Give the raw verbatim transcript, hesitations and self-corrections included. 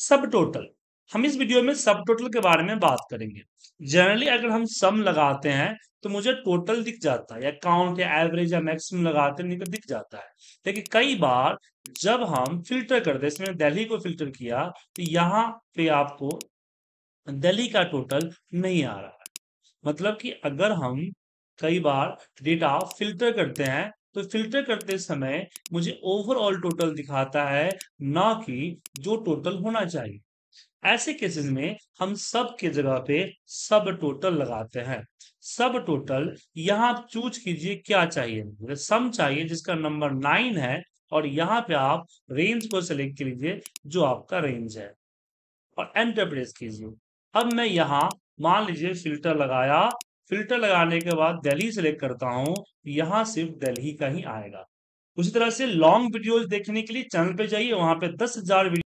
सब टोटल, हम इस वीडियो में सब टोटल के बारे में बात करेंगे। जनरली अगर हम सम लगाते हैं तो मुझे टोटल दिख जाता है, या काउंट या एवरेज या मैक्सिमम लगाते नहीं तो दिख जाता है। लेकिन कई बार जब हम फिल्टर करते हैं, इसमें दिल्ली को फिल्टर किया तो यहाँ पे आपको दिल्ली का टोटल नहीं आ रहा है। मतलब कि अगर हम कई बार डेटा फिल्टर करते हैं तो फिल्टर करते समय मुझे ओवरऑल टोटल दिखाता है, ना कि जो टोटल होना चाहिए। ऐसे केसेस में हम सब के जगह पे सब टोटल लगाते हैं। सब टोटल यहाँ आप चूज कीजिए क्या चाहिए, मुझे सम चाहिए जिसका नंबर नाइन है, और यहाँ पे आप रेंज को सेलेक्ट कर लीजिए जो आपका रेंज है और एंटर प्रेस कीजिए। अब मैं यहाँ मान लीजिए फिल्टर लगाया, फिल्टर लगाने के बाद दिल्ली सेलेक्ट करता हूँ, यहाँ सिर्फ दिल्ली का ही आएगा। उसी तरह से लॉन्ग वीडियोज देखने के लिए चैनल पे जाइए, वहां पे दस हजार